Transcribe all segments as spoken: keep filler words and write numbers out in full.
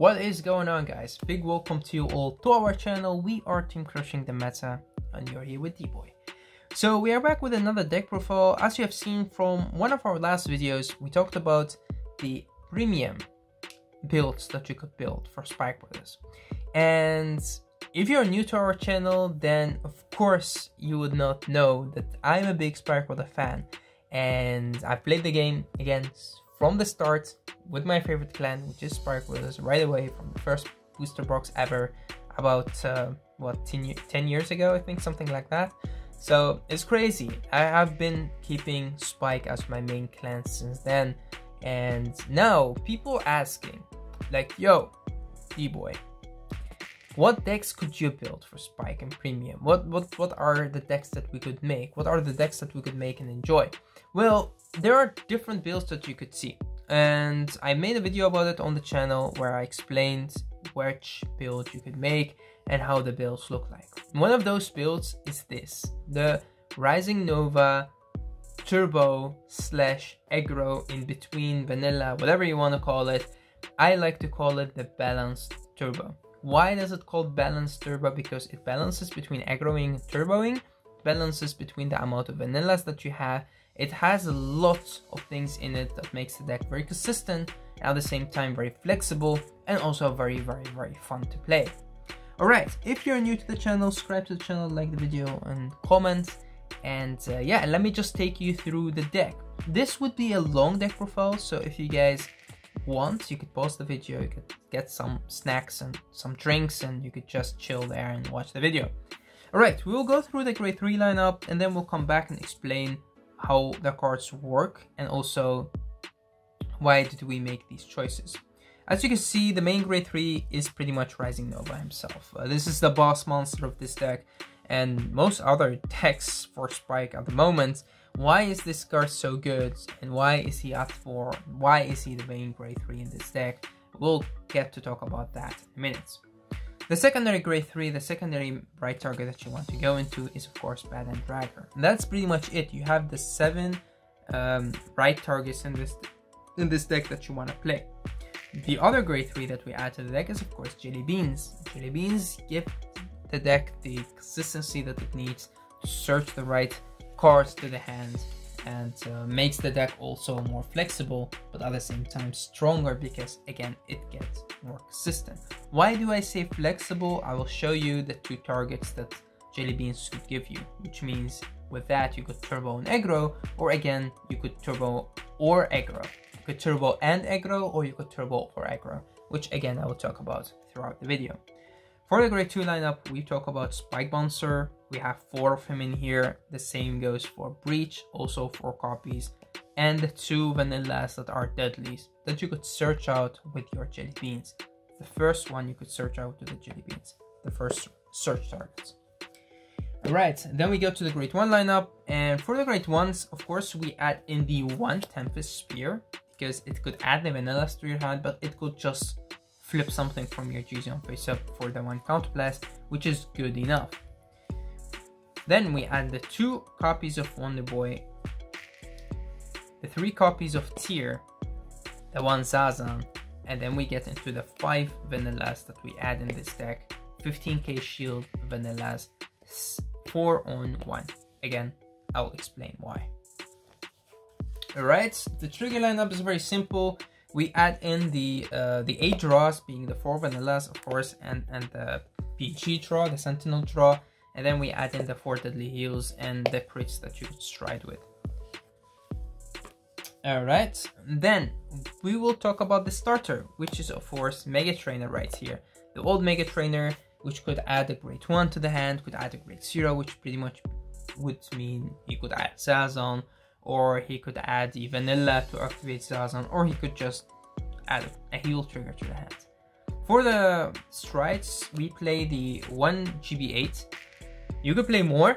What is going on, guys? Big welcome to you all to our channel. We are Team Crushing the Meta and you're here with D-Boy. So we are back with another deck profile. As you have seen from one of our last videos, we talked about the premium builds that you could build for Spike Brothers. And if you're new to our channel, then of course you would not know that I'm a big Spike Brother fan and I played the game again from the start with my favorite clan, which is Spike Brothers, right away from the first booster box ever about uh, what ten years ago, I think, something like that. So it's crazy. I have been keeping Spike as my main clan since then, and now people asking like, yo, D-Boy, what decks could you build for Spike and Premium? What what what are the decks that we could make? What are the decks that we could make and enjoy? Well, there are different builds that you could see. And I made a video about it on the channel where I explained which build you could make and how the builds look like. One of those builds is this, the Rising Nova Turbo slash Aggro in between, vanilla, whatever you want to call it. I like to call it the Balanced Turbo. Why does it called balanced turbo? Because it balances between aggroing and turboing, balances between the amount of vanillas that you have. It has a lot of things in it that makes the deck very consistent, at the same time very flexible, and also very, very, very fun to play. Alright, if you're new to the channel, subscribe to the channel, like the video, and comment. And uh, yeah, let me just take you through the deck. This would be a long deck profile, so if you guys want, you could pause the video, you could get some snacks and some drinks, and you could just chill there and watch the video. All right, we will go through the grade three lineup, and then we'll come back and explain how the cards work and also why did we make these choices. As you can see, the main grade three is pretty much Rising Nova himself. Uh, this is the boss monster of this deck and most other decks for Spike at the moment. Why is this card so good, and why is he at four? Why is he the main grade three in this deck? We'll get to talk about that in a minute. The secondary grade three, the secondary bright target that you want to go into is of course Bad End Dragger. And that's pretty much it. You have the seven um, bright targets in this in this deck that you want to play. The other grade three that we add to the deck is of course Jelly Beans. Jelly Beans give the deck the consistency that it needs to search the right cards to the hand, and uh, makes the deck also more flexible, but at the same time stronger, because again it gets more consistent. Why do I say flexible? I will show you the two targets that Jelly Beans could give you, which means with that you could turbo and aggro, or again you could turbo or aggro. You could turbo and aggro, or you could turbo or aggro, which again I will talk about throughout the video. For the grade two lineup, we talk about Spike Bouncer. We have four of him in here. The same goes for Breach, also four copies, and the two vanillas that are deadlies that you could search out with your Jelly Beans. The first one you could search out with the Jelly Beans, the first search targets. All right, then we go to the grade one lineup, and for the grade ones, of course, we add in the one Tempest Spear, because it could add the vanillas to your hand, but it could just flip something from your G Z on face up for the one counter blast, which is good enough. Then we add the two copies of Wonder Boy, the three copies of Tyr, the one Zazan, and then we get into the five vanillas that we add in this deck. fifteen K shield vanillas, four on one. Again, I'll explain why. Alright, the trigger lineup is very simple. We add in the uh, the eight draws, being the four vanillas, of course, and, and the P G draw, the Sentinel draw, and then we add in the four deadly heals and the crits that you could stride with. Alright, then we will talk about the starter, which is of course Mega Trainer right here. The old Mega Trainer, which could add a grade one to the hand, could add a grade zero, which pretty much would mean you could add Zazan, or he could add the vanilla to activate Zazan, or he could just add a heal trigger to the hand. For the strides, we play the one G B eight. You could play more,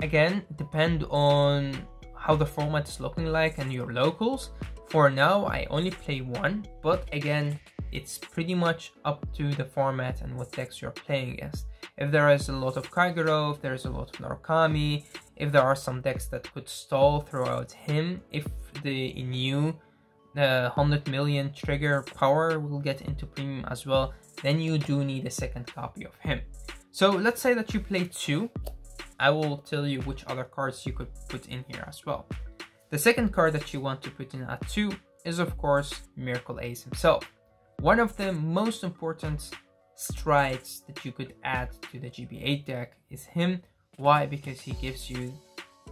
again, depend on how the format is looking like and your locals. For now, I only play one, but again, it's pretty much up to the format and what decks you're playing against. If there is a lot of Kagero, if there is a lot of Narukami, if there are some decks that could stall throughout him, if the new uh, one hundred million trigger power will get into premium as well, then you do need a second copy of him. So let's say that you play two. I will tell you which other cards you could put in here as well. The second card that you want to put in at two is of course Miracle Ace himself. One of the most important strides that you could add to the G B eight deck is him. Why? Because he gives you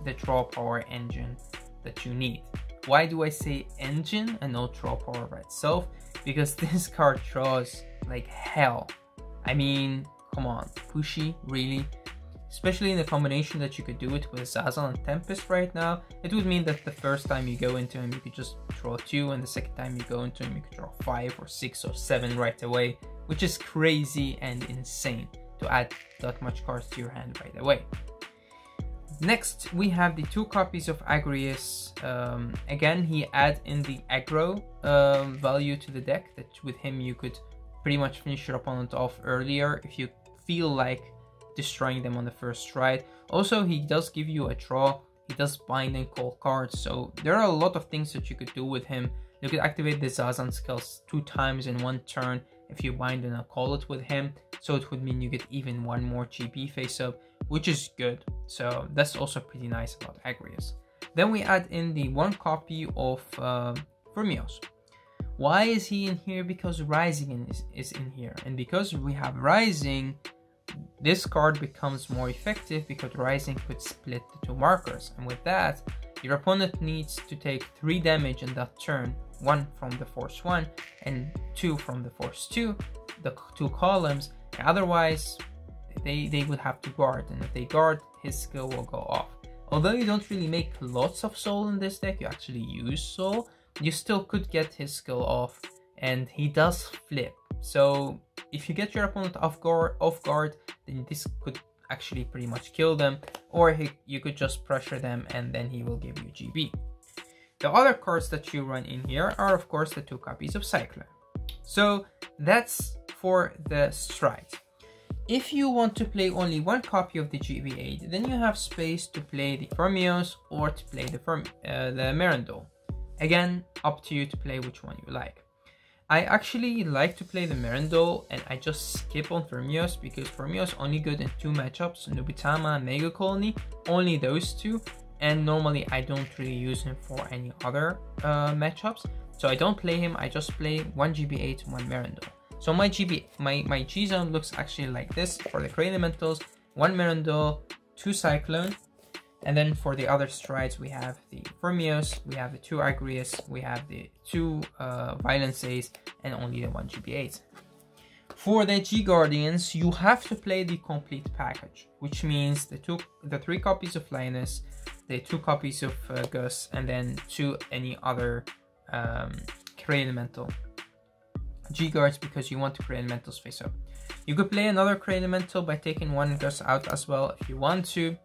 the draw power engine that you need. Why do I say engine and not draw power by itself? Because this card draws like hell. I mean, come on, pushy, really? Especially in the combination that you could do it with Zazan and Tempest right now, it would mean that the first time you go into him, you could just draw two, and the second time you go into him, you could draw five or six or seven right away, which is crazy and insane to add that much cards to your hand right away. Next, we have the two copies of Agrius. Um, again, he adds in the aggro uh, value to the deck, that with him you could pretty much finish your opponent off earlier if you feel like destroying them on the first stride. Also, he does give you a draw, he does bind and call cards, so there are a lot of things that you could do with him. You could activate the Zazan skills two times in one turn if you bind and call it with him, so it would mean you get even one more G P face up, which is good. So that's also pretty nice about Agrius. Then we add in the one copy of uh, Vermios. Why is he in here? Because Rising is, is in here, and because we have Rising, this card becomes more effective because Rising could split the two markers, and with that your opponent needs to take three damage in that turn, one from the force one and two from the force two, the two columns. Otherwise they they would have to guard, and if they guard, his skill will go off. Although you don't really make lots of soul in this deck, you actually use soul, you still could get his skill off, and he does flip. So if you get your opponent off guard, off guard, then this could actually pretty much kill them, or he, you could just pressure them and then he will give you G B. The other cards that you run in here are of course the two copies of Cyclone. So that's for the stride. If you want to play only one copy of the G B eight, then you have space to play the Vermios or to play the, Verm uh, the Merindol. Again, up to you to play which one you like. I actually like to play the Merindol, and I just skip on Vermios because Vermios only good in two matchups, Nubatama and Mega Colony, only those two, and normally I don't really use him for any other uh, matchups, so I don't play him. I just play one G B eight, one Merindol. So my G B, my, my G-Zone looks actually like this for the Crane Elementals, one Merindol, two Cyclone, and then for the other strides we have the Vermios, we have the two Agrius, we have the two uh, Violence Ace, and only the one G B eight. For the G-Guardians, you have to play the complete package, which means the two, the three copies of Lioness, the two copies of uh, Gus, and then two any other um, Crane Elemental. G-Guards, because you want to create elementals face up. You could play another create elemental by taking one Gus out as well if you want to.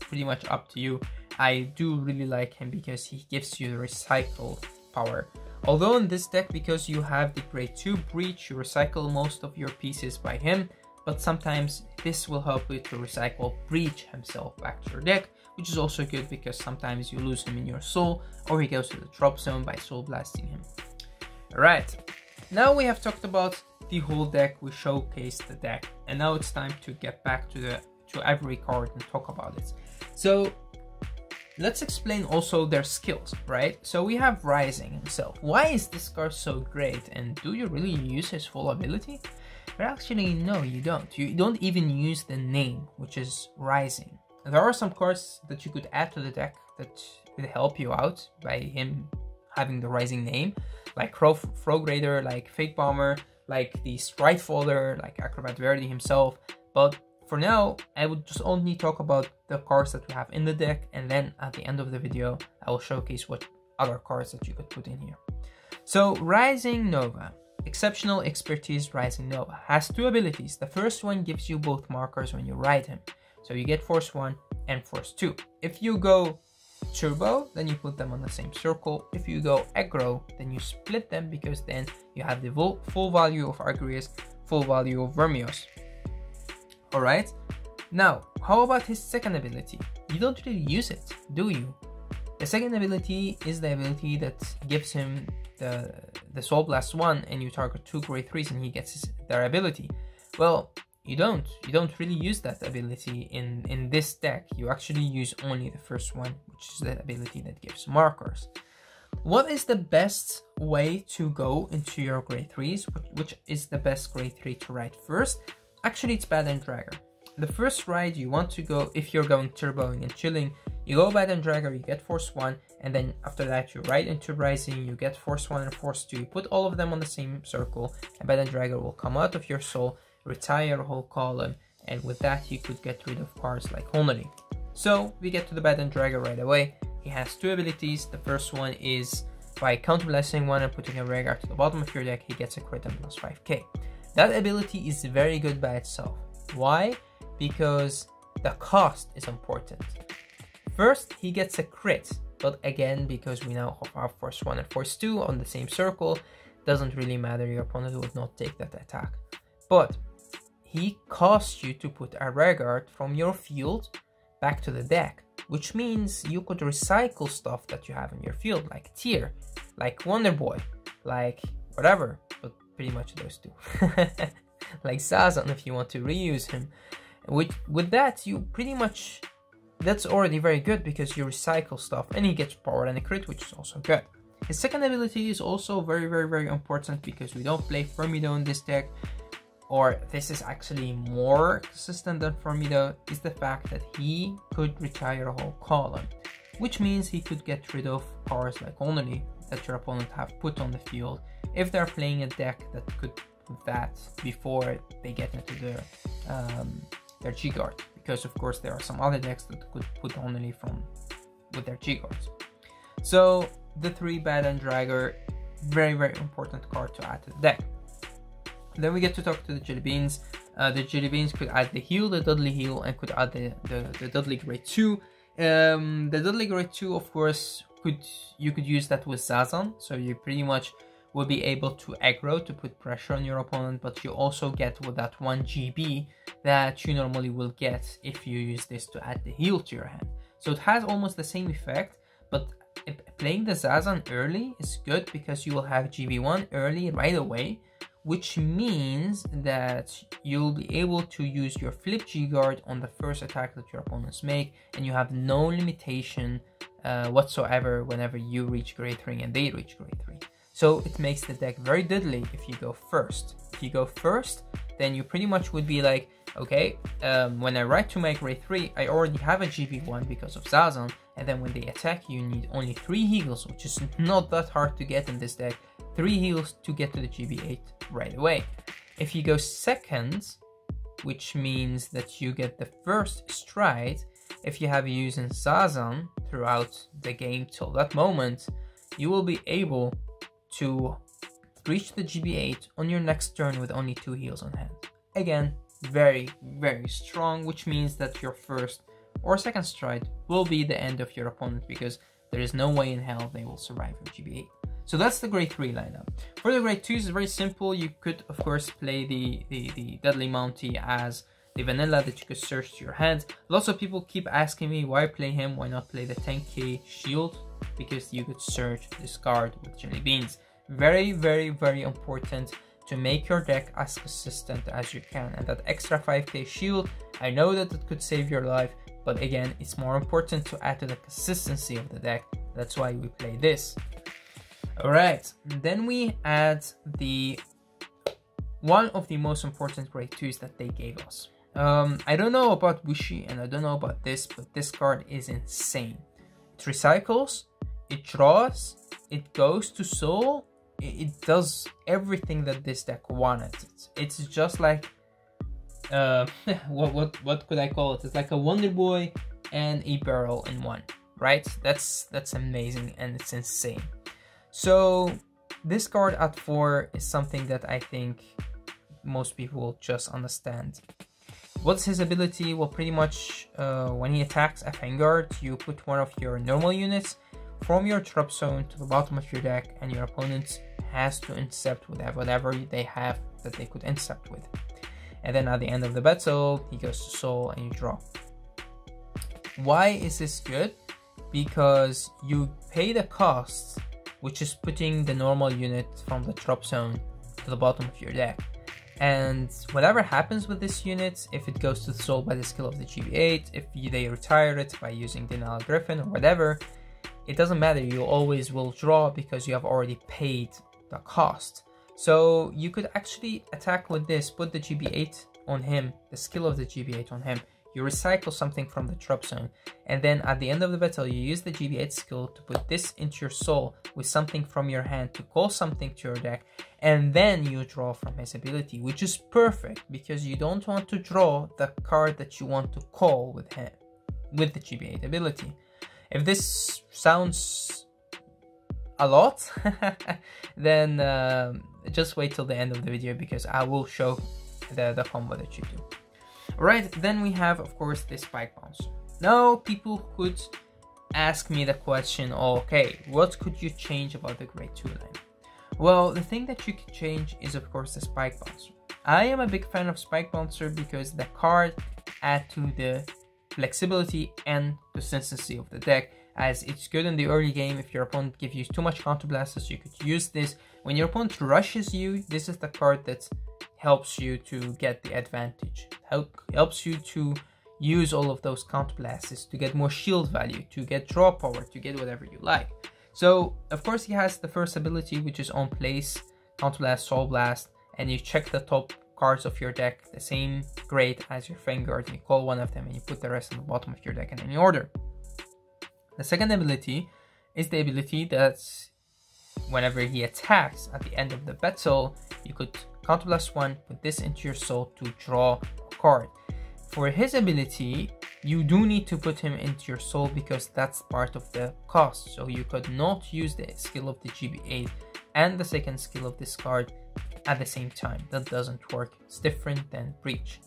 Pretty much up to you. I do really like him because he gives you the recycle power. Although in this deck, because you have the grade two Breach, you recycle most of your pieces by him, but sometimes this will help you to recycle Breach himself back to your deck, which is also good because sometimes you lose him in your soul or he goes to the drop zone by soul blasting him. Alright. Now we have talked about the whole deck, we showcased the deck, and now it's time to get back to the to every card and talk about it. So let's explain also their skills, right? So we have Rising himself. Why is this card so great, and do you really use his full ability? But actually no, you don't. You don't even use the name, which is Rising. There are some cards that you could add to the deck that will help you out by him having the Rising name, like Frog Raider, like Fake Bomber, like the Sprite Folder, like Acrobat Verdi himself. But for now, I would just only talk about the cards that we have in the deck, and then at the end of the video, I will showcase what other cards that you could put in here. So Rising Nova, Exceptional Expertise Rising Nova, has two abilities. The first one gives you both markers when you ride him. So you get Force one and Force two. If you go Turbo, then you put them on the same circle. If you go aggro, then you split them, because then you have the full value of Agrius, full value of Vermios. Alright, now how about his second ability? You don't really use it, do you? The second ability is the ability that gives him the the, the Soul Blast one and you target two grade threes and he gets their ability. Well, you don't. You don't really use that ability in, in this deck. You actually use only the first one, which is the ability that gives markers. What is the best way to go into your grade threes? Which is the best grade three to ride first? Actually, it's Bad End Dragger. The first ride you want to go, if you're going turboing and chilling, you go Bad End Dragger, you get Force one, and then after that you ride into Rising, you get Force one and Force two, you put all of them on the same circle, and Bad End Dragger will come out of your soul, retire a whole column, and with that you could get rid of cards like Honolly. So we get to the Bad End Dragger right away. He has two abilities. The first one is by counter-blasting one and putting a rare guard to the bottom of your deck, he gets a crit and plus five K. That ability is very good by itself. Why? Because the cost is important. First, he gets a crit, but again, because we now have Force one and Force two on the same circle, doesn't really matter, your opponent would not take that attack. But he costs you to put a rare guard from your field back to the deck, which means you could recycle stuff that you have in your field, like Tyr, like Wonder Boy, like whatever, but pretty much those two. Like Zazan if you want to reuse him. With, with that, you pretty much, that's already very good because you recycle stuff and he gets power and a crit, which is also good. His second ability is also very, very, very important because we don't play Vermios in this deck, or this is actually more consistent than Vermios, is the fact that he could retire a whole column, which means he could get rid of powers like Honolly that your opponent have put on the field if they're playing a deck that could do that before they get into the um, their G-Guard, because of course there are some other decks that could put only from with their G-Guards. So the three Bad End Dragger, very very important card to add to the deck. Then we get to talk to the Jelly Beans. Uh, the Jelly Beans could add the heal, the Dudley heal, and could add the, the, the Dudley grade two. Um, the Dudley grade two, of course, could you could use that with Zazan, so you pretty much will be able to aggro to put pressure on your opponent, but you also get with that one G B that you normally will get if you use this to add the heal to your hand. So it has almost the same effect, but playing the Zazan early is good because you will have G B one early right away, which means that you'll be able to use your flip G-Guard on the first attack that your opponents make, and you have no limitation uh, whatsoever whenever you reach grade three and they reach grade three. So it makes the deck very deadly if you go first. If you go first, then you pretty much would be like, okay, um, when I ride to my grade three, I already have a G B one because of Zazan, and then when they attack, you need only three heals, which is not that hard to get in this deck. Three heals to get to the G B eight right away. If you go second, which means that you get the first stride, if you have using Zazan throughout the game till that moment, you will be able to reach the G B eight on your next turn with only two heals on hand. Again, very, very strong, which means that your first or second stride will be the end of your opponent because there is no way in hell they will survive your G B eight. So that's the grade three lineup. For the grade twos, it's very simple. You could, of course, play the, the, the Dudley Mountie as the vanilla that you could search to your hand. Lots of people keep asking me why play him, why not play the ten K shield, because you could search this card with Jelly Beans. Very, very, very important to make your deck as consistent as you can. And that extra five K shield, I know that it could save your life, but again, it's more important to add to the consistency of the deck. That's why we play this. All right, then we add the one of the most important grade twos that they gave us. Um, I don't know about Bushi and I don't know about this, but this card is insane. It recycles, it draws, it goes to soul, it does everything that this deck wanted. It's, it's just like, uh, what, what, what could I call it? It's like a Wonder Boy and a barrel in one, right? That's, that's amazing and it's insane. So this card at four is something that I think most people just understand. What's his ability? Well, pretty much uh, when he attacks a Vanguard, you put one of your normal units from your trap zone to the bottom of your deck and your opponent has to intercept with whatever they have that they could intercept with. And then at the end of the battle, he goes to soul and you draw. Why is this good? Because you pay the cost which is putting the normal unit from the drop zone to the bottom of your deck. And whatever happens with this unit, if it goes to the soul by the skill of the G B eight, if you, they retire it by using Denial Griffin or whatever, it doesn't matter, you always will draw because you have already paid the cost. So you could actually attack with this, put the G B eight on him, the skill of the G B eight on him, you recycle something from the drop zone, and then at the end of the battle you use the G B eight skill to put this into your soul with something from your hand to call something to your deck, and then you draw from his ability, which is perfect because you don't want to draw the card that you want to call with him with the G B eight ability. If this sounds a lot, then uh, just wait till the end of the video because I will show the, the combo that you do. Alright, then we have of course the Spike Bouncer. Now people could ask me the question, okay, what could you change about the grade two line? Well, the thing that you could change is of course the Spike Bouncer. I am a big fan of Spike Bouncer because the card adds to the flexibility and consistency of the deck, as it's good in the early game. If your opponent gives you too much counter blasters, you could use this. When your opponent rushes you, this is the card that helps you to get the advantage, help, helps you to use all of those counter blasts to get more shield value, to get draw power, to get whatever you like. So of course he has the first ability, which is on place, counter blast, soul blast, and you check the top cards of your deck the same grade as your Vanguard, and you call one of them and you put the rest on the bottom of your deck in any order. The second ability is the ability that whenever he attacks at the end of the battle, you could counterblast one, put this into your soul to draw a card. For his ability, you do need to put him into your soul because that's part of the cost. So you could not use the skill of the G B eight and the second skill of this card at the same time. That doesn't work. It's different than Breach.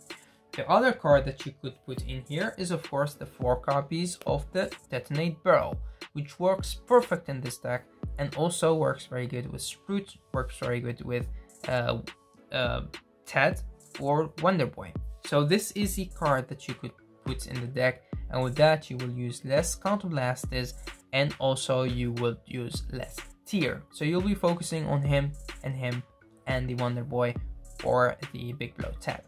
The other card that you could put in here is of course the four copies of the Detonate Barrel, which works perfect in this deck and also works very good with Sprite, works very good with uh, uh, Tet or Wonder Boy. So this is the card that you could put in the deck, and with that you will use less counter blasters and also you will use less Tyr. So you'll be focusing on him and him and the Wonder Boy or the Big Blow Tet.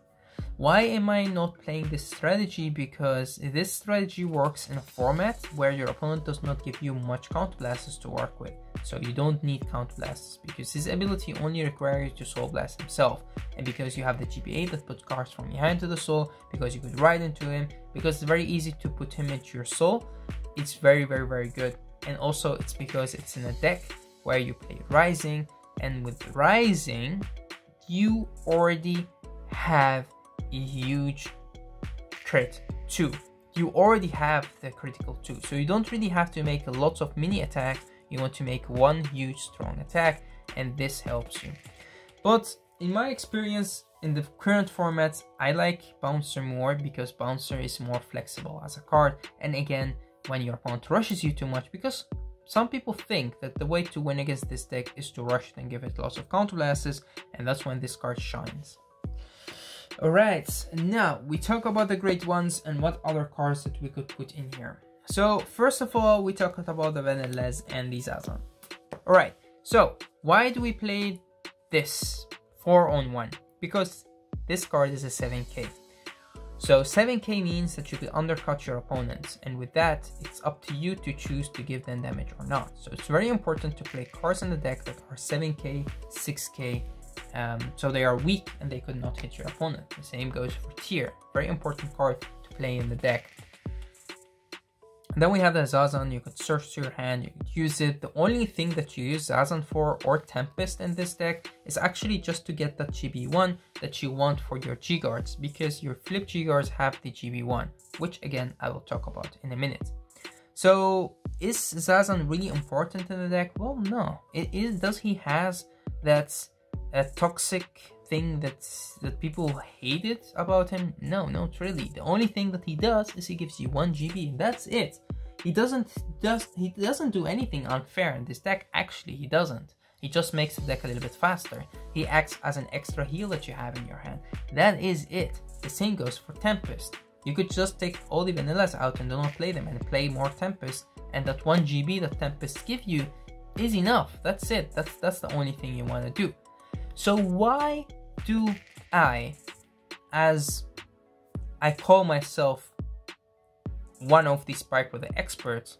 Why am I not playing this strategy? Because this strategy works in a format where your opponent does not give you much counter blasts to work with. So you don't need counter blasts because his ability only requires you to soul blast himself. And because you have the G B eight that puts cards from your hand to the soul, because you could ride into him, because it's very easy to put him into your soul, it's very, very, very good. And also it's because it's in a deck where you play Rising, and with Rising, you already have a huge crit two, you already have the critical two, so you don't really have to make a lot of mini attacks. You want to make one huge strong attack, and this helps you. But in my experience in the current formats, I like Bouncer more because Bouncer is more flexible as a card, and again when your opponent rushes you too much, because some people think that the way to win against this deck is to rush it and give it lots of counter blasts, and that's when this card shines. Alright, now we talk about the great ones and what other cards that we could put in here. So first of all, we talked about the Vanillas and the Zazan. Alright, so why do we play this four on one? Because this card is a seven K. So seven K means that you could undercut your opponents, and with that it's up to you to choose to give them damage or not. So it's very important to play cards in the deck that are seven K, six K, Um, so they are weak and they could not hit your opponent. The same goes for Tyr, very important card to play in the deck. And then we have the Zazan. You could search to your hand, you could use it. The only thing that you use Zazan for or Tempest in this deck is actually just to get that G B one that you want for your G-Guards, because your flip G-Guards have the G B one, which again I will talk about in a minute. So is Zazan really important in the deck? Well, no. It is, does he has that a toxic thing that's, that people hated about him? No, not really. The only thing that he does is he gives you one G B and that's it. He doesn't does he doesn't do anything unfair in this deck. Actually, he doesn't. He just makes the deck a little bit faster. He acts as an extra heal that you have in your hand. That is it. The same goes for Tempest. You could just take all the Vanillas out and do not play them and play more Tempest, and that one G B that Tempest give you is enough. That's it. That's that's the only thing you want to do. So why do I, as I call myself one of the Spike Brother experts,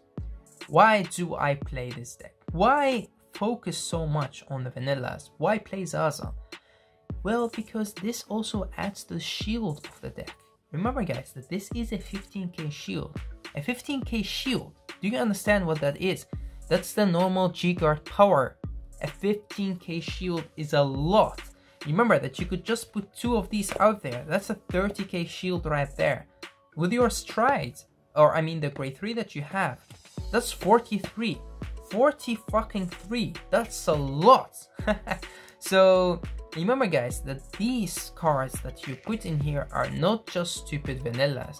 why do I play this deck? Why focus so much on the vanillas? Why play Zazan? Well, because this also adds to the shield of the deck. Remember guys, that this is a fifteen K shield. A fifteen K shield, do you understand what that is? That's the normal G-Guard power. A fifteen K shield is a lot. Remember that you could just put two of these out there. That's a thirty K shield right there. With your strides, or I mean the grade three that you have, that's forty-three. forty fucking three. That's a lot. So remember guys, that these cards that you put in here are not just stupid vanillas.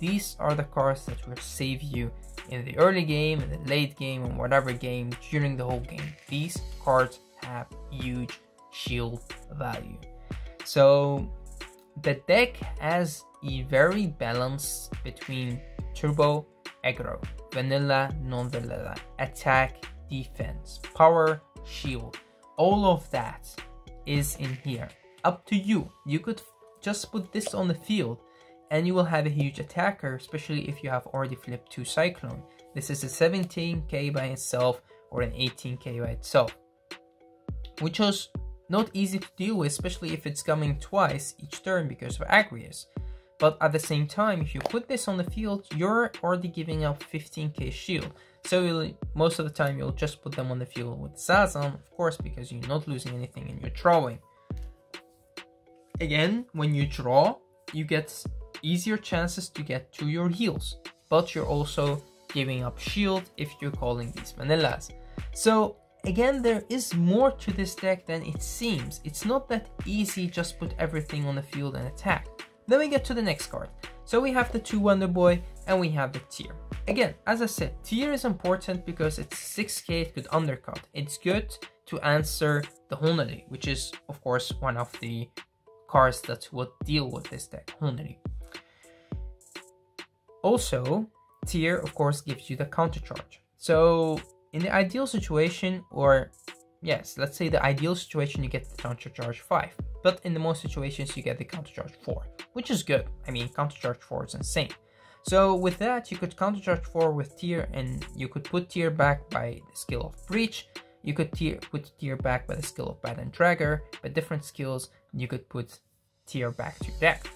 These are the cards that will save you in the early game, in the late game, and whatever game, during the whole game. These cards have huge shield value. So the deck has a very balance between turbo, aggro, vanilla, non-vanilla, attack, defense, power, shield. All of that is in here. Up to you. You could just put this on the field and you will have a huge attacker, especially if you have already flipped two Cyclone. This is a seventeen K by itself or an eighteen K by itself, which was not easy to deal with, especially if it's coming twice each turn because of Agrius. But at the same time, if you put this on the field, you're already giving up fifteen K shield. So you'll, most of the time you'll just put them on the field with Zazan, of course, because you're not losing anything and you're drawing. Again, when you draw, you get easier chances to get to your heals, but you're also giving up shield if you're calling these vanillas. So again, there is more to this deck than it seems. It's not that easy, just put everything on the field and attack. Then we get to the next card. So we have the two Wonder Boy and we have the Tyr. Again, as I said, Tyr is important because it's six K, it could undercut. It's good to answer the Honolly, which is of course one of the cards that would deal with this deck, Honolly. Also, Tyr of course gives you the counter charge. So in the ideal situation, or yes, let's say the ideal situation, you get the counter charge five, but in the most situations you get the counter charge four, which is good. I mean, counter charge four is insane. So with that, you could counter charge four with Tyr, and you could put Tyr back by the skill of Breach. You could Tyr, put Tyr back by the skill of Bad End Dragger, but different skills, you could put Tyr back to your deck.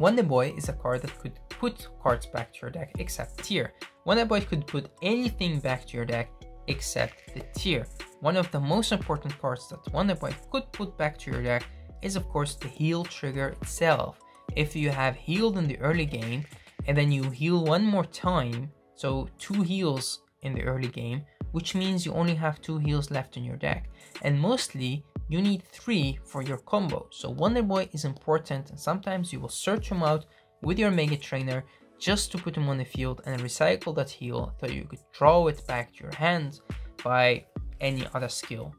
Wonder Boy is a card that could put cards back to your deck except Tyr. Wonder Boy could put anything back to your deck except the Tyr. One of the most important cards that Wonder Boy could put back to your deck is of course the heal trigger itself. If you have healed in the early game and then you heal one more time, so two heals in the early game, which means you only have two heals left in your deck, and mostly you need three for your combo. So Wonder Boy is important, and sometimes you will search him out with your Mega Trainer just to put him on the field and recycle that heal so you could draw it back to your hand by any other skill.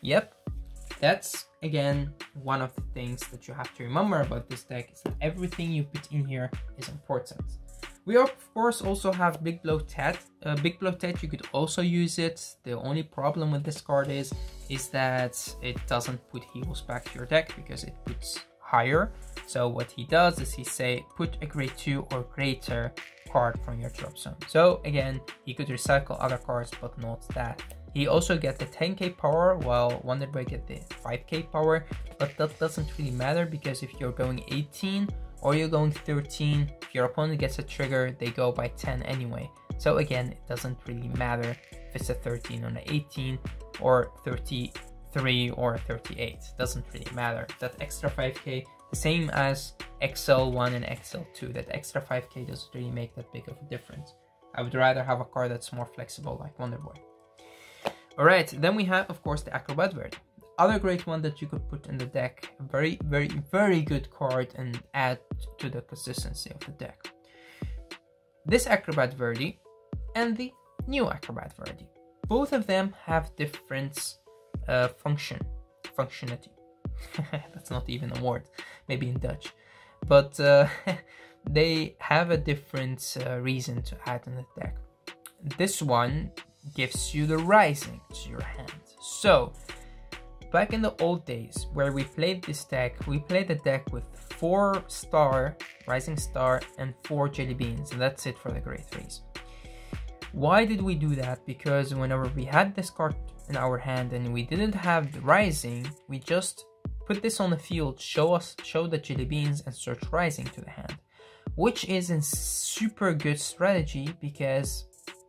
Yep, that's again one of the things that you have to remember about this deck, is that everything you put in here is important. We of course also have Big Blow Tet. Uh, Big Blow Tet, you could also use it. The only problem with this card is, is that it doesn't put heals back to your deck because it puts higher. So what he does is he say, put a grade two or greater card from your drop zone. So again, he could recycle other cards, but not that. He also get the ten K power, while Wonder Boy get the five K power, but that doesn't really matter because if you're going eighteen or you're going thirteen, if your opponent gets a trigger, they go by ten anyway. So again, it doesn't really matter if it's a thirteen or an eighteen or thirty-three or thirty-eight, doesn't really matter. That extra five K, the same as X L one and X L two, that extra five K doesn't really make that big of a difference. I would rather have a card that's more flexible like Wonder Boy. Alright, then we have of course the Acrobat Verdi. Other great one that you could put in the deck, a very, very, very good card and add to the consistency of the deck. This Acrobat Verdi and the new Acrobat Verdi, both of them have different uh, function, functionality. That's not even a word, maybe in Dutch, but uh, they have a different uh, reason to add in the deck. This one gives you the Rising to your hand. So back in the old days where we played this deck, we played a deck with four star, Rising Star, and four Jelly Beans, and that's it for the grade threes. Why did we do that? Because whenever we had this card in our hand and we didn't have the Rising, we just put this on the field, show us, show the Jelly Beans, and search Rising to the hand, which is a super good strategy because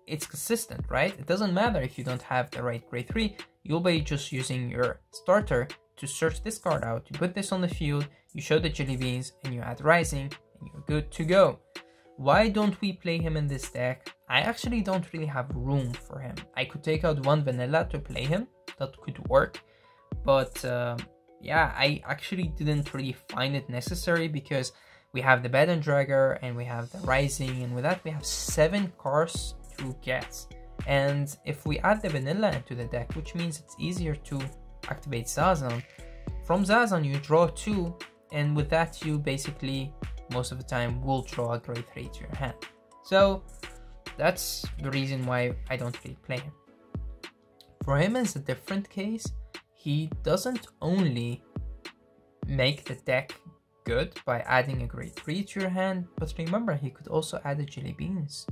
it's consistent, right? It doesn't matter if you don't have the right grade three, you'll be just using your starter to search this card out. You put this on the field, you show the Jelly Beans, and you add Rising, and you're good to go. Why don't we play him in this deck? I actually don't really have room for him. I could take out one vanilla to play him, that could work, but um, yeah, I actually didn't really find it necessary because we have the Bad End Dragger and we have the Rising, and with that we have seven cards to get. And if we add the vanilla into the deck, which means it's easier to activate Zazan, from Zazan you draw two, and with that you basically most of the time will draw a grade three to your hand. So that's the reason why I don't really play him. For him it's a different case. He doesn't only make the deck good by adding a grade three to your hand, but remember he could also add the Jelly Beans,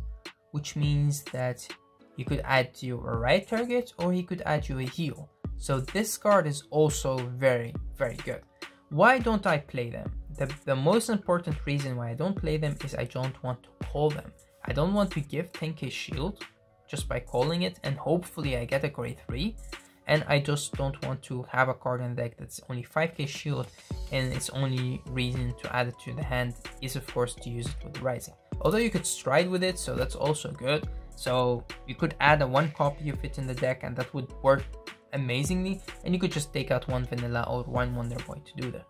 which means that he could add you a right target or he could add you a heal. So this card is also very, very good. Why don't I play them? The, the most important reason why I don't play them is I don't want to call them. I don't want to give ten K shield just by calling it and hopefully I get a grade three. And I just don't want to have a card in the deck that's only five K shield and its only reason to add it to the hand is of course to use it with Rising. Although you could stride with it, so that's also good. So you could add a one copy of it in the deck and that would work amazingly, and you could just take out one vanilla or one Wonder Boy to do that.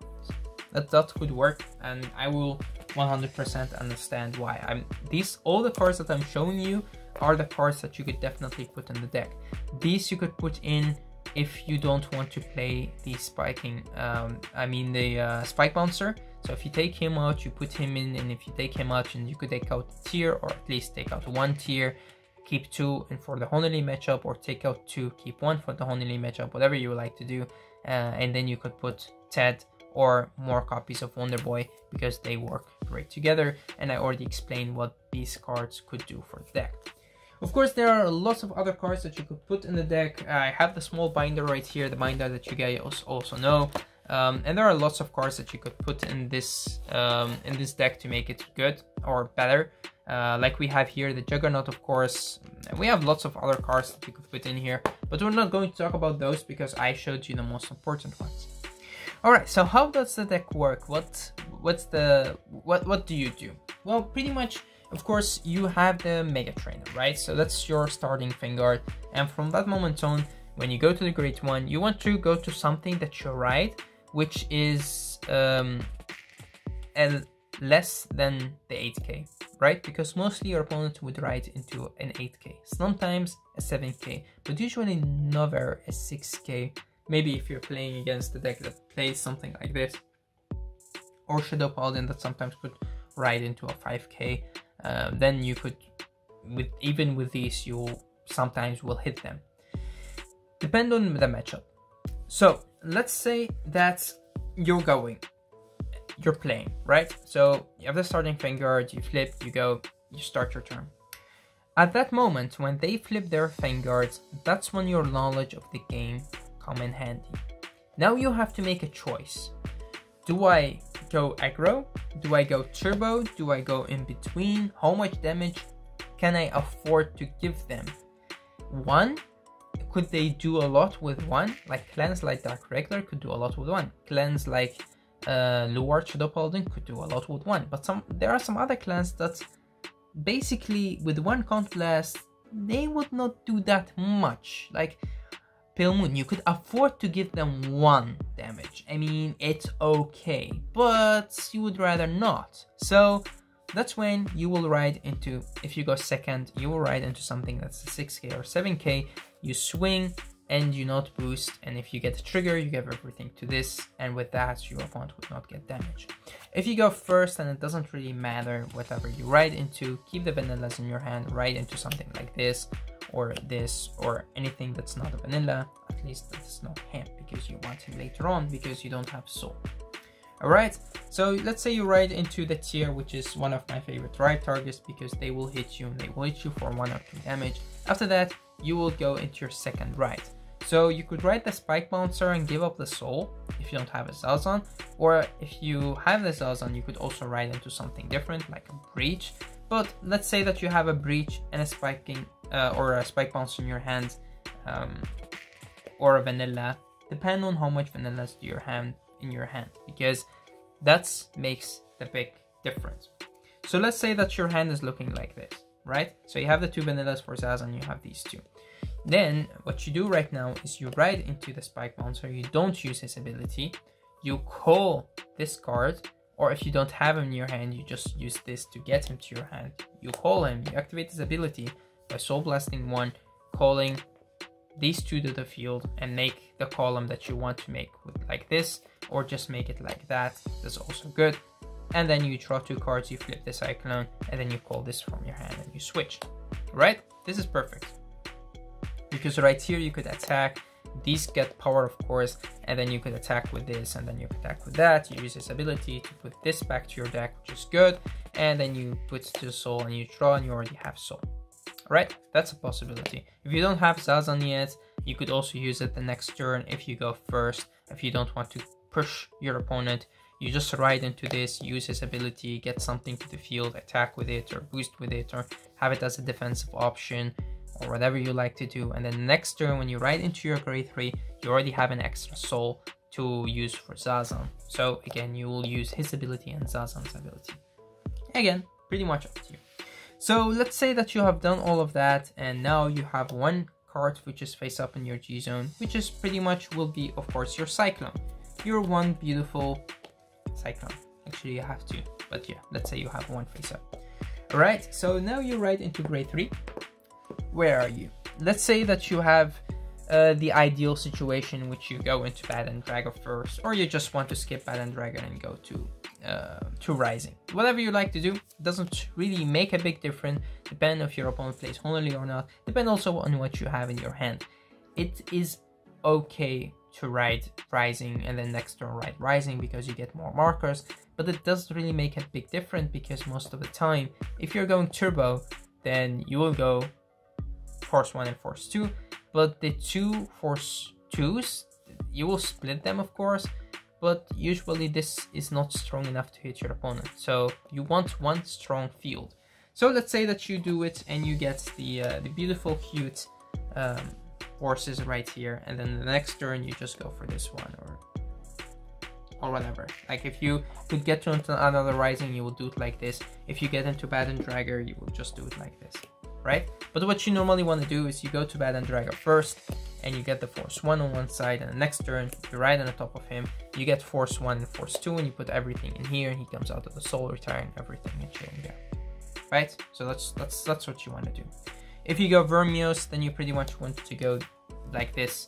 That that could work, and I will one hundred percent understand why. I'm these all the cards that I'm showing you are the cards that you could definitely put in the deck. These you could put in if you don't want to play the spiking, um, I mean the uh, Spike Bouncer. So if you take him out, you put him in, and if you take him out, and you could take out Tyr, or at least take out one Tyr, keep two, and for the Honolly matchup, or take out two, keep one for the Honolly matchup, whatever you would like to do. Uh, and then you could put Ted or more copies of Wonder Boy because they work great together. And I already explained what these cards could do for the deck. Of course, there are lots of other cards that you could put in the deck. I have the small binder right here, the binder that you guys also know. Um, and there are lots of cards that you could put in this um, in this deck to make it good or better. Uh, like we have here, the Juggernaut, of course. We have lots of other cards that you could put in here, but we're not going to talk about those because I showed you the most important ones. All right, so how does the deck work? What what's the what what do you do? Well, pretty much. Of course, you have the Mega Trainer, right? So that's your starting vanguard. And from that moment on, when you go to the grade one, you want to go to something that you ride, which is um, less than the eight K, right? Because mostly your opponent would ride into an eight K, sometimes a seven K, but usually never a six K. Maybe if you're playing against the deck that plays something like this, or Shadopaldin that sometimes could ride into a five K. Uh, then you could, with even with these, you sometimes will hit them. Depend on the matchup. So let's say that you're going, you're playing, right? So you have the starting vanguard, you flip, you go, you start your turn. At that moment, when they flip their vanguards, that's when your knowledge of the game come in handy. Now you have to make a choice. Do I go aggro? Do I go turbo? Do I go in between? How much damage can I afford to give them? One, could they do a lot with one? Like Cleanse like Dark Regular could do a lot with one. Cleanse like uh, Lord Shadopaldin could do a lot with one. But some there are some other clans that basically with one count blast, they would not do that much. Like Pale Moon, you could afford to give them one damage. I mean, it's okay, but you would rather not. So that's when you will ride into, if you go second, you will ride into something that's a six K or seven K. You swing and you not boost, and if you get the trigger, you give everything to this, and with that, your opponent would not get damage. If you go first, and it doesn't really matter, whatever you ride into, keep the vanillas in your hand, ride into something like this, or this or anything that's not vanilla, at least that's not him, because you want him later on because you don't have soul. Alright, so let's say you ride into the tier, which is one of my favorite ride targets because they will hit you and they will hit you for one or two damage. After that, you will go into your second ride. So you could ride the Spike Bouncer and give up the soul if you don't have a Zazan, or if you have the Zazan, you could also ride into something different like a Breach. But let's say that you have a Breach and a spiking uh, or a Spike Bouncer in your hand, um, or a vanilla, depending on how much vanillas do your hand in your hand, because that makes the big difference. So let's say that your hand is looking like this, right? So you have the two vanillas for Zazan, you have these two. Then what you do right now is you ride into the Spike Bouncer, you don't use his ability, you call this card, or if you don't have him in your hand, you just use this to get him to your hand. You call him, you activate his ability by soul blasting one, calling these two to the field, and make the column that you want to make with like this, or just make it like that, that's also good. And then you draw two cards, you flip the Cyclone, and then you call this from your hand and you switch, right? This is perfect. Because right here you could attack, these get power of course, and then you could attack with this, and then you could attack with that, you use this ability to put this back to your deck, which is good, and then you put the soul and you draw and you already have soul. Alright, that's a possibility. If you don't have Zazan yet, you could also use it the next turn if you go first, if you don't want to push your opponent, you just ride into this, use his ability, get something to the field, attack with it or boost with it or have it as a defensive option, or whatever you like to do, and then next turn when you ride into your grade three, you already have an extra soul to use for Zazan. So again, you will use his ability and Zazan's ability. Again, pretty much up to you. So let's say that you have done all of that, and now you have one card which is face up in your G zone, which is pretty much will be of course your Cyclone. Your one beautiful Cyclone. Actually you have two, but yeah, let's say you have one face up. Alright, so now you ride into grade three. Where are you? Let's say that you have uh, the ideal situation in which you go into Bad End Dragger first, or you just want to skip Bad End Dragger and go to uh, to Rising. Whatever you like to do, doesn't really make a big difference, depending if your opponent plays Honolly or not, depend also on what you have in your hand. It is okay to ride Rising and then next turn ride Rising because you get more markers, but it doesn't really make a big difference because most of the time, if you're going Turbo, then you will go Force one and Force two, but the two Force twos, you will split them of course, but usually this is not strong enough to hit your opponent, so you want one strong field. So let's say that you do it and you get the, uh, the beautiful cute um, forces right here, and then the next turn you just go for this one or or whatever. Like if you could get to another Rising, you will do it like this. If you get into Bad End Dragger, you will just do it like this. Right? But what you normally want to do is you go to Bad End Dragger first and you get the Force one on one side, and the next turn you ride on the top of him, you get Force one and Force two, and you put everything in here and he comes out of the soul, retiring everything and chilling there. Right? So that's that's that's what you want to do. If you go Vermios, then you pretty much want to go like this.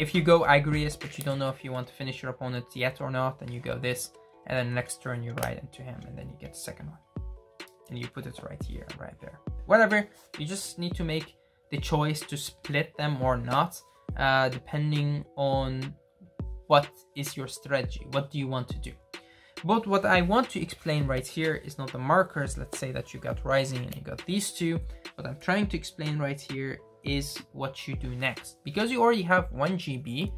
If you go Agrius, but you don't know if you want to finish your opponent yet or not, then you go this, and then next turn you ride into him and then you get the second one. And you put it right here, right there. Whatever, you just need to make the choice to split them or not, uh, depending on what is your strategy, what do you want to do. But what I want to explain right here is not the markers. Let's say that you got Rising and you got these two. What I'm trying to explain right here is what you do next. Because you already have one G B,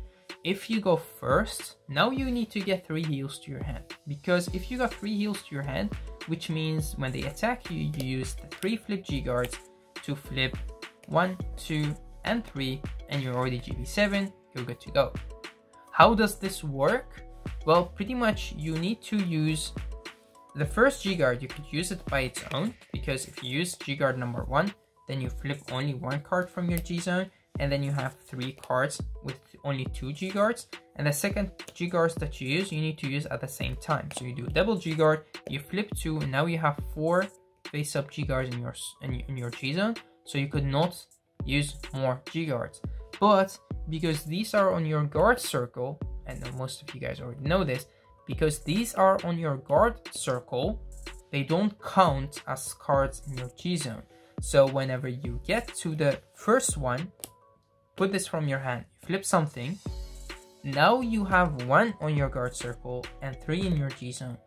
if you go first, now you need to get three heals to your hand. Because if you got three heals to your hand, which means when they attack you, you use the three flip G guards to flip one, two, and three, and you're already G B seven, you're good to go. How does this work? Well, pretty much you need to use the first G guard, you could use it by its own, because if you use G guard number one, then you flip only one card from your G zone, and then you have three cards with only two G guards, and the second G guards that you use, you need to use at the same time. So you do double G guard, you flip two, and now you have four face up G guards in your in, in your G zone. So you could not use more G guards, but because these are on your guard circle, and most of you guys already know this, because these are on your guard circle, they don't count as cards in your G zone. So whenever you get to the first one, put this from your hand, flip something. Now you have one on your guard circle and three in your G-zone.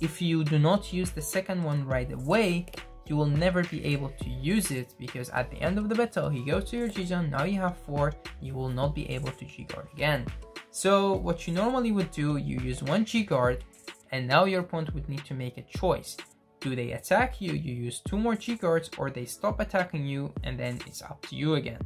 If you do not use the second one right away, you will never be able to use it, because at the end of the battle he goes to your G-zone, now you have four, you will not be able to G-guard again. So what you normally would do, you use one G-guard, and now your opponent would need to make a choice. Do they attack you, you use two more G-guards, or they stop attacking you, and then it's up to you again.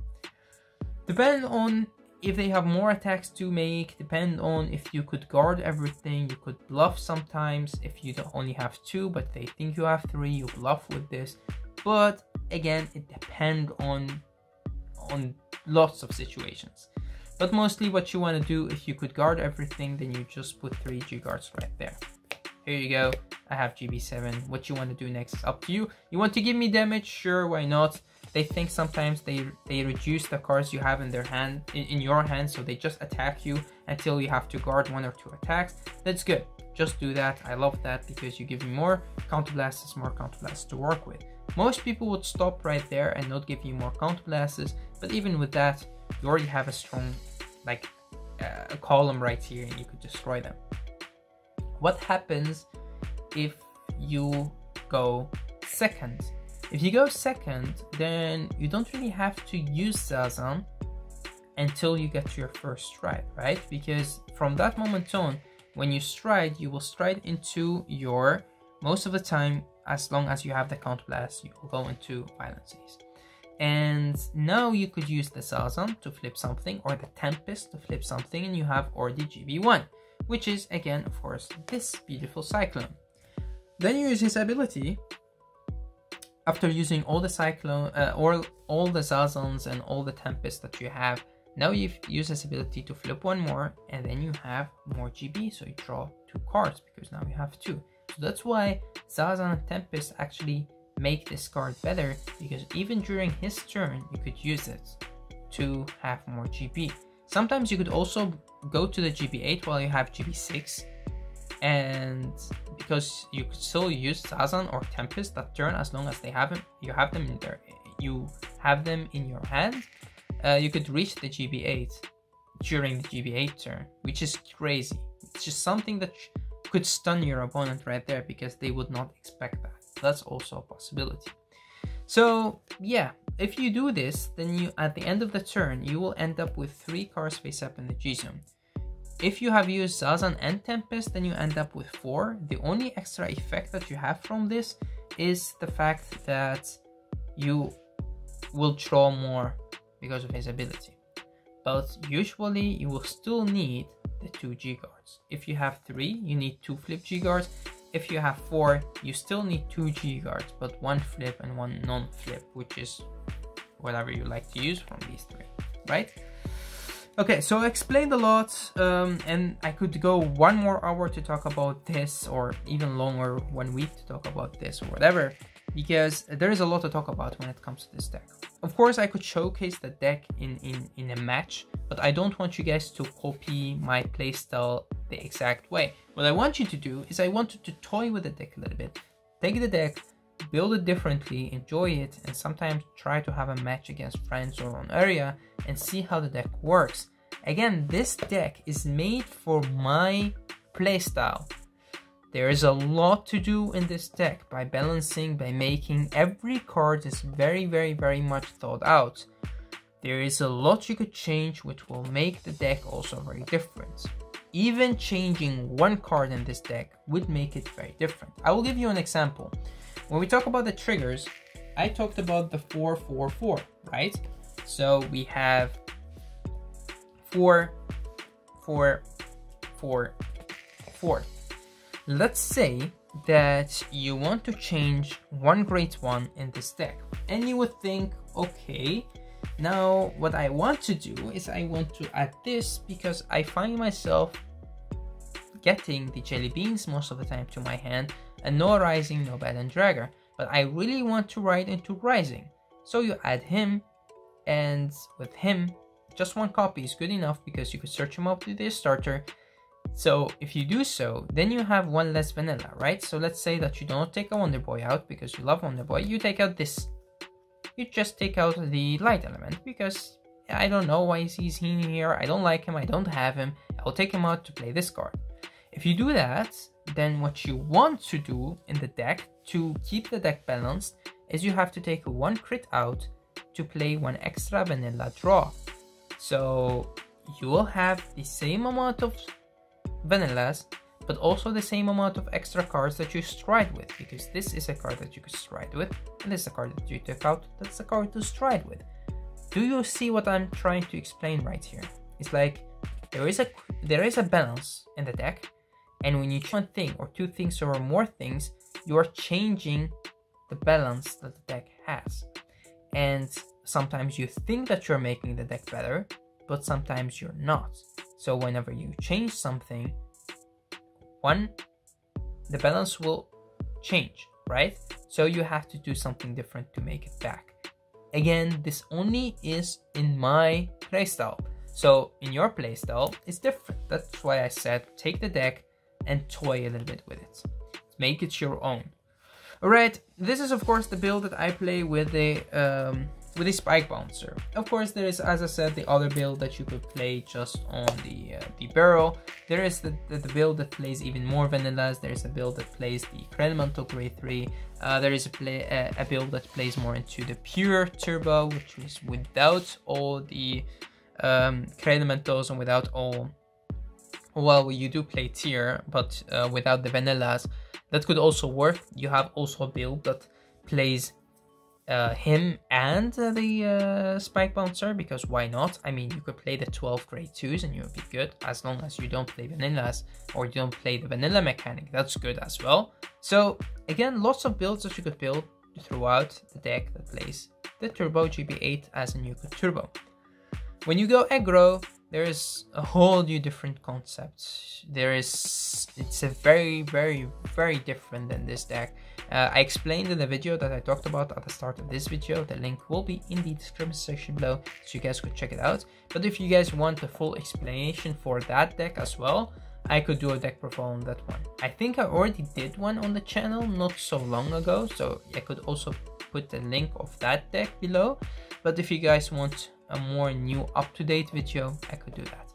Depend on if they have more attacks to make, depend on if you could guard everything, you could bluff sometimes. If you don't only have two, but they think you have three, you bluff with this. But again, it depends on, on lots of situations. But mostly what you want to do, if you could guard everything, then you just put three G-guards right there. Here you go, I have G B seven. What you want to do next is up to you. You want to give me damage? Sure, why not? They think sometimes they they reduce the cards you have in their hand, in, in your hand, so they just attack you until you have to guard one or two attacks. That's good. Just do that. I love that, because you give me more counterblasts, more counterblasts to work with. Most people would stop right there and not give you more counterblasts, but even with that, you already have a strong like uh, a column right here, and you could destroy them. What happens if you go second? If you go second, then you don't really have to use Zazan until you get to your first stride, right? Because from that moment on, when you stride, you will stride into your, most of the time, as long as you have the counterblast, you will go into violence Ace. And now you could use the Zazan to flip something, or the Tempest to flip something, and you have already G B one, which is, again, of course, this beautiful Cyclone. Then you use his ability. After using all the Cyclone, uh, or all the Zazans and all the Tempests that you have, now you use this ability to flip one more, and then you have more G B, so you draw two cards, because now you have two. So that's why Zazan and Tempest actually make this card better, because even during his turn, you could use it to have more G B. Sometimes you could also go to the G B eight while you have G B six, and because you could still use Zazan or Tempest that turn, as long as they haven't, you have them in there, you have them in your hand, uh, you could reach the G B eight during the G B eight turn, which is crazy. It's just something that could stun your opponent right there, because they would not expect that. That's also a possibility. So yeah, if you do this, then you at the end of the turn, you will end up with three cards face up in the G zone. If you have used Zazan and Tempest, then you end up with four. The only extra effect that you have from this is the fact that you will draw more because of his ability. But usually you will still need the two G-guards. If you have three, you need two flip G-guards. If you have four, you still need two G-guards, but one flip and one non-flip, which is whatever you like to use from these three, right? Okay, so I explained a lot, um, and I could go one more hour to talk about this, or even longer, one week to talk about this or whatever, because there is a lot to talk about when it comes to this deck. Of course, I could showcase the deck in, in, in a match, but I don't want you guys to copy my playstyle the exact way. What I want you to do is I want you to toy with the deck a little bit. Take the deck, build it differently, enjoy it, and sometimes try to have a match against friends or on area and see how the deck works. Again, this deck is made for my playstyle. There is a lot to do in this deck by balancing, by making. Every card is very, very, very much thought out. There is a lot you could change, which will make the deck also very different. Even changing one card in this deck would make it very different. I will give you an example. When we talk about the triggers, I talked about the four four four, right? So we have four four four four. Let's say that you want to change one great one in this deck, and you would think, okay, now what I want to do is I want to add this, because I find myself getting the Jelly Beans most of the time to my hand, and no Rising, no Bad End Dragger, but I really want to ride into Rising. So you add him, and with him, just one copy is good enough, because you could search him up to the starter. So if you do so, then you have one less vanilla, right? So let's say that you don't take a Wonder Boy out because you love Wonder Boy, you take out this. you just take out the light element, because I don't know why he's in here, I don't like him, I don't have him, I'll take him out to play this card. If you do that, then what you want to do in the deck to keep the deck balanced is you have to take one crit out to play one extra vanilla draw. So you will have the same amount of vanillas, but also the same amount of extra cards that you stride with, because this is a card that you could stride with, and this is a card that you took out, that's a card to stride with. Do you see what I'm trying to explain right here? It's like there is a there is a balance in the deck, and when you change one thing or two things or more things, you are changing the balance that the deck has. And sometimes you think that you're making the deck better, but sometimes you're not. So whenever you change something, one, the balance will change, right? So you have to do something different to make it back. Again, this only is in my playstyle. So in your playstyle, it's different. That's why I said take the deck and toy a little bit with it. Make it your own. Alright, this is of course the build that I play with the um, with the Spike Bouncer. Of course, there is, as I said, the other build that you could play just on the, uh, the barrel. There is the, the, the build that plays even more vanillas. There is a build that plays the Credimental Grade three. Uh, there is a, play, uh, a build that plays more into the pure turbo, which is without all the um, Credimentals and without all... Well, you do play Tyr, but uh, without the vanillas. That could also work. You have also a build that plays Uh, him and uh, the uh, Spike Bouncer, because why not? I mean, you could play the twelve grade twos and you'll be good, as long as you don't play vanillas or you don't play the vanilla mechanic. That's good as well. So again, lots of builds that you could build throughout the deck that plays the Turbo G B eight as a new Turbo. When you go aggro, there is a whole new different concept. There is, it's a very, very, very different than this deck. Uh, I explained in the video that I talked about at the start of this video. The link will be in the description section below, so you guys could check it out. But if you guys want the full explanation for that deck as well, I could do a deck profile on that one. I think I already did one on the channel not so long ago, so I could also put the link of that deck below. But if you guys want a more new up-to-date video, I could do that.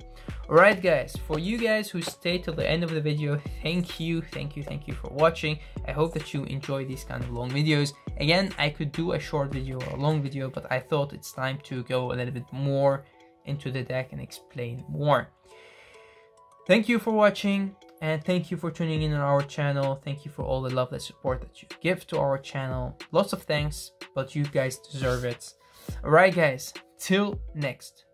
Alright guys, for you guys who stayed till the end of the video, thank you, thank you, thank you for watching. I hope that you enjoy these kind of long videos. Again, I could do a short video or a long video, but I thought it's time to go a little bit more into the deck and explain more. Thank you for watching, and thank you for tuning in on our channel. Thank you for all the love and support that you give to our channel. Lots of thanks, but you guys deserve it. Alright guys, till next.